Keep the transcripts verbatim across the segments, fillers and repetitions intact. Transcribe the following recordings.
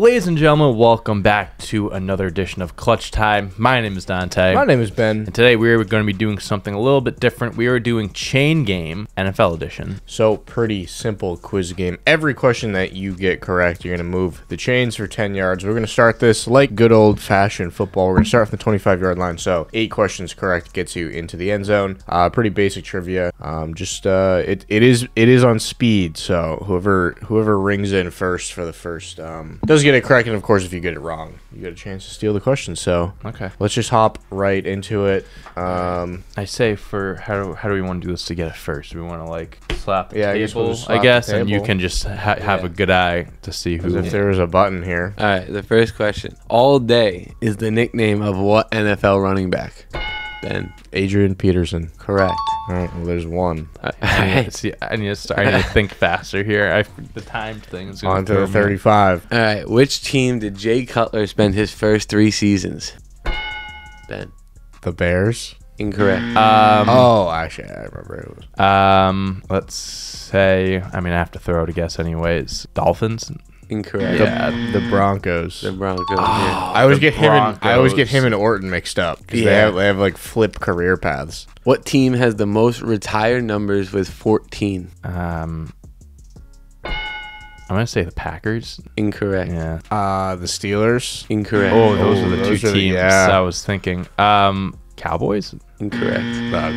Ladies and gentlemen, welcome back to another edition of Clutch Time. My name is Dante. My name is Ben. And today we're going to be doing something a little bit different. We are doing Chain Game N F L Edition. So pretty simple quiz game. Every question that you get correct, you're going to move the chains for ten yards. We're going to start this like good old-fashioned football. We're going to start from the twenty-five yard line. So eight questions correct gets you into the end zone. Uh, pretty basic trivia. Um, just uh, it, it is it is on speed. So whoever whoever rings in first for the first um, does get it correct, and of course, if you get it wrong, you get a chance to steal the question. So okay, let's just hop right into it. Um, I say for how do, how do we want to do this to get it first? Do we want to like slap the yeah, table, I guess, we'll slap I guess and you can just ha have yeah. a good eye to see who. As if there was a button here. All right, the first question. All Day is the nickname of what N F L running back? Ben. Adrian Peterson. Correct. All right, well, there's one. I, I, need to see, I, need to start, I need to think faster here. I, the timed thing is going to on to the thirty-five. Me. All right, which team did Jay Cutler spend his first three seasons? Ben. The Bears. Incorrect. Um, oh, actually, I remember it was. Um, let's say, I mean, I have to throw out a guess anyways. Dolphins. Incorrect. Yeah, the, the Broncos. The Broncos. Oh, yeah. I always get him. And, I always get him and Orton mixed up because yeah. they have they have like flip career paths. What team has the most retired numbers with fourteen? Um, I'm gonna say the Packers. Incorrect. Yeah. Uh, the Steelers. Incorrect. Oh, those oh, are the those two are, teams yeah. I was thinking. Um, Cowboys. Incorrect.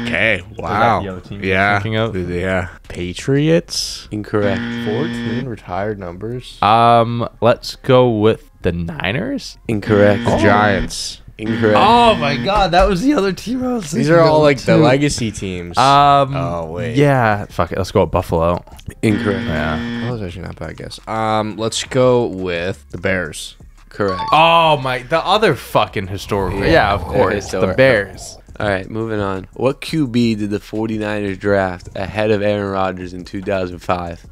Okay. Wow. Is that the other team yeah. thinking of? Yeah. Patriots. Incorrect. fourteen retired numbers. Um, let's go with the Niners. Incorrect. The oh. Giants. Incorrect. Oh my God, that was the other team I was thinking. These are all like the legacy teams. Um. Oh wait. Yeah. Fuck it. Let's go with Buffalo. Incorrect. Yeah. That was actually not bad, I guess. Um, let's go with the Bears. Correct. Oh my! The other fucking historical. Yeah, yeah, of course. The Bears. All right, moving on. What Q B did the forty-niners draft ahead of Aaron Rodgers in two thousand five?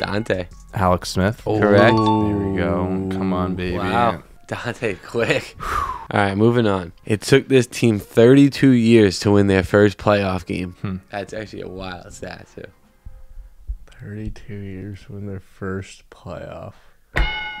Dante. Alex Smith. Oh. Correct. There we go. Come on, baby. Wow. Dante, quick. All right, moving on. It took this team thirty-two years to win their first playoff game. Hmm. That's actually a wild stat, too. thirty-two years to win their first playoff.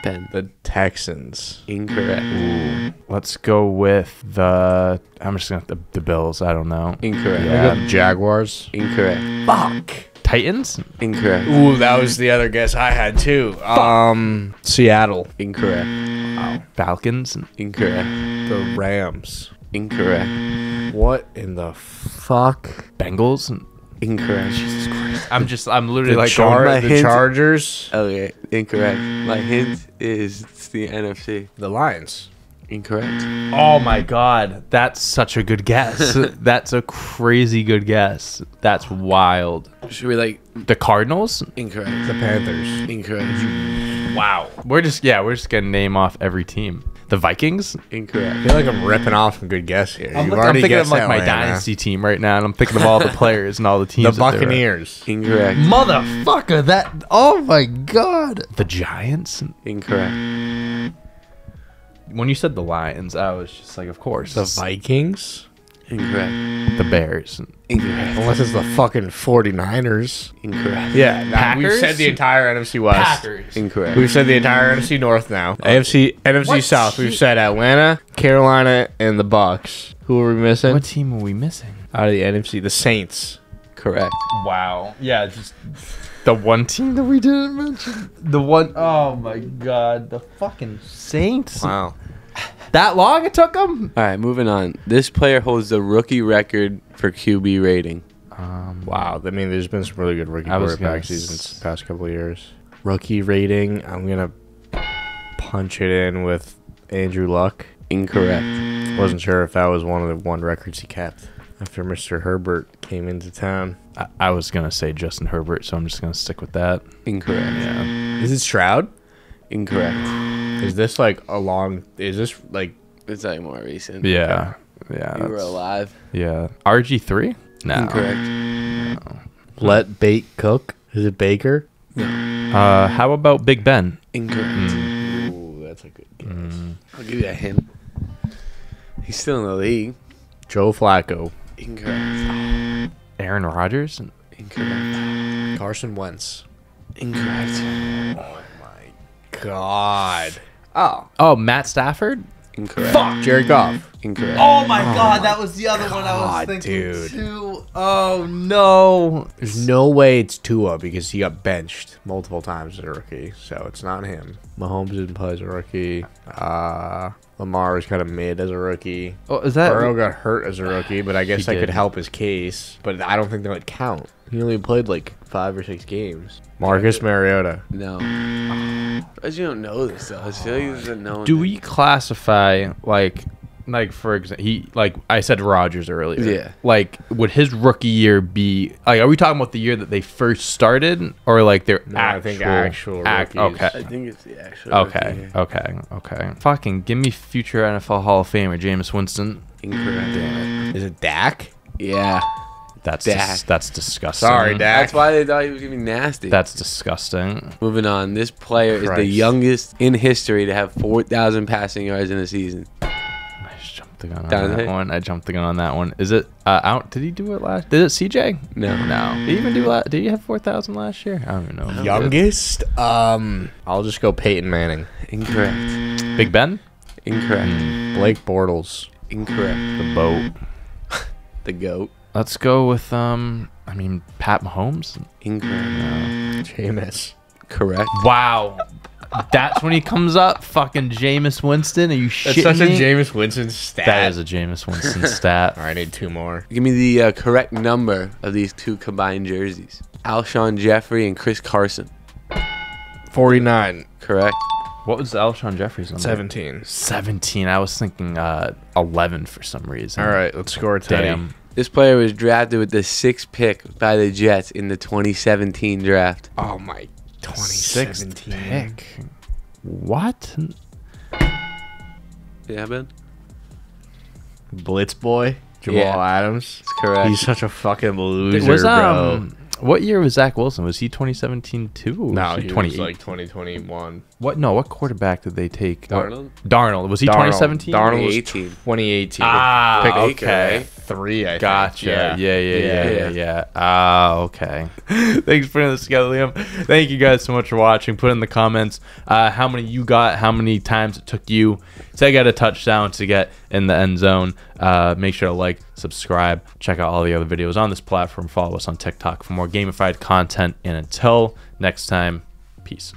Ben. The Texans. Incorrect. Ooh. Let's go with the. I'm just gonna the, the Bills. I don't know. Incorrect. Yeah. The Jaguars. Incorrect. Fuck. Titans. Incorrect. Ooh, that was the other guess I had too. Fuck. Um, Seattle. Incorrect. Wow. Falcons. Incorrect. The Rams. Incorrect. What in the fuck? Bengals. Incorrect. Jesus Christ. I'm just, I'm literally the like char going, the hint, Chargers. Okay, incorrect. My hint is it's the N F C. The Lions. Incorrect. Oh my God. That's such a good guess. That's a crazy good guess. That's wild. Should we like. The Cardinals? Incorrect. The Panthers. Incorrect. Wow. We're just, yeah, we're just going to name off every team. The Vikings? Incorrect. I feel like I'm ripping off some good guess here. I'm, like, I'm thinking of like my dynasty team right now, and I'm thinking of all the players and all the teams. The Buccaneers. Incorrect. Motherfucker, that... Oh, my God. The Giants? Incorrect. When you said the Lions, I was just like, of course. The Vikings? Incorrect. The Bears? Incorrect. Unless it's the fucking forty-niners. Incorrect. Yeah. Now, we've said the entire N F C West. Packers. Incorrect. We've said the entire N F C North now. Oh. A F C, N F C what South. Team? We've said Atlanta, Carolina, and the Bucks. Who are we missing? What team are we missing? Out of the N F C, the Saints. Correct. Wow. Yeah, just the one team that we didn't mention. The one. Oh my God. The fucking Saints. Wow. That long it took him? All right, moving on. This player holds the rookie record for Q B rating. Um, wow. I mean, there's been some really good rookie quarterback seasons the past couple of years. Rookie rating, I'm going to punch it in with Andrew Luck. Incorrect. Wasn't sure if that was one of the one records he kept after Mister Herbert came into town. I, I was going to say Justin Herbert, so I'm just going to stick with that. Incorrect. Yeah. Is it Stroud? Incorrect. Is this like a long? Is this like? It's like more recent. Yeah, yeah. You were alive. Yeah. R G three? No. Incorrect. No. Let bake cook. Is it Baker? No. Uh, how about Big Ben? Incorrect. Mm. Ooh, that's a good guess. Mm. I'll give you a hint. He's still in the league. Joe Flacco. Incorrect. Aaron Rodgers. Incorrect. Carson Wentz. Incorrect. Oh my God. Oh. Oh, Matt Stafford? Incorrect. Fuck. Jared Goff? Incorrect. Oh my oh god, my that was the other god, one I was thinking dude. too. Oh no. There's no way it's Tua because he got benched multiple times as a rookie, so it's not him. Mahomes didn't play as a rookie. Uh, Lamar was kind of mid as a rookie. Oh, is that Burrow got hurt as a rookie, but I guess that did. could help his case. But I don't think that would count. He only played like five or six games. Marcus Mariota. No. I just don't know this though. I feel like this is a known. Do thing. we classify like, like for example, he like I said Rodgers earlier. Yeah. Like, would his rookie year be like? Are we talking about the year that they first started, or like their no, actual? I think actual. Act, okay. I think it's the actual. Okay. Okay. Okay. Fucking give me future N F L Hall of Famer Jameis Winston. Incorrect. Damn it. Is it Dak? Yeah. That's dis that's disgusting. Sorry, Dak. That's why they thought he was gonna be nasty. That's disgusting. Moving on. This player Christ. is the youngest in history to have four thousand passing yards in a season. I just jumped the gun on Dante. that one. I jumped the gun on that one. Is it uh, out? Did he do it last? Did it C J? No, no. Did he even do? La did he have four thousand last year? I don't even know. Youngest? Um, I'll just go Peyton Manning. Incorrect. Big Ben? Incorrect. Mm. Blake Bortles. Incorrect. The boat. The goat. Let's go with, um, I mean, Pat Mahomes. Ingram. Jameis. Correct. Wow. That's when he comes up. Fucking Jameis Winston. Are you shitting me? That's such a Jameis Winston stat. That is a Jameis Winston stat. All right, I need two more. Give me the uh, correct number of these two combined jerseys. Alshon Jeffrey and Chris Carson. forty-nine. Correct. What was Alshon Jeffrey's number? seventeen. seventeen. I was thinking uh, eleven for some reason. All right, let's score Teddy. Damn. This player was drafted with the sixth pick by the Jets in the twenty seventeen draft. Oh my! twenty seventeen pick. What? Yeah, man. Blitz boy, Jamal yeah. Adams. That's correct. He's such a fucking loser, was, bro. Um, what year was Zach Wilson? Was he twenty seventeen too? No, he was like twenty twenty-one. What? No, what quarterback did they take? Darnold. Darnold. Was he twenty seventeen? Darnold was twenty eighteen. Ah, pick okay. Three, I gotcha. think. Gotcha. Yeah, yeah, yeah, yeah, yeah. Ah, yeah. uh, okay. Thanks for putting this together, Liam. Thank you guys so much for watching. Put in the comments uh, how many you got, how many times it took you to get a touchdown to get in the end zone. Uh, make sure to like, subscribe, check out all the other videos on this platform. Follow us on TikTok for more gamified content. And until next time, peace.